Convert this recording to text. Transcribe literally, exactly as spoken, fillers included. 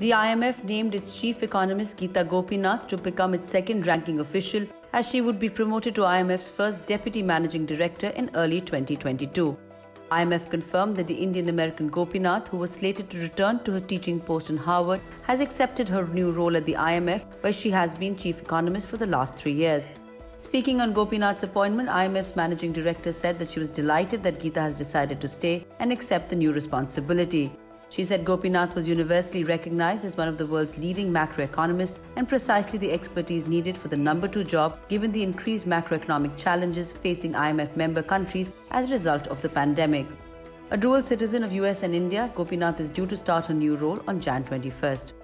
The I M F named its chief economist Gita Gopinath to become its second ranking official, as she would be promoted to I M F's first deputy managing director in early twenty twenty-two. I M F confirmed that the Indian-American Gopinath, who was slated to return to her teaching post in Harvard, has accepted her new role at the I M F, where she has been chief economist for the last three years. Speaking on Gopinath's appointment, I M F's managing director said that she was delighted that Gita has decided to stay and accept the new responsibility. She said Gopinath was universally recognized as one of the world's leading macroeconomists and precisely the expertise needed for the number two job, given the increased macroeconomic challenges facing I M F member countries as a result of the pandemic. A dual citizen of U S and India, Gopinath is due to start her new role on January twenty-first.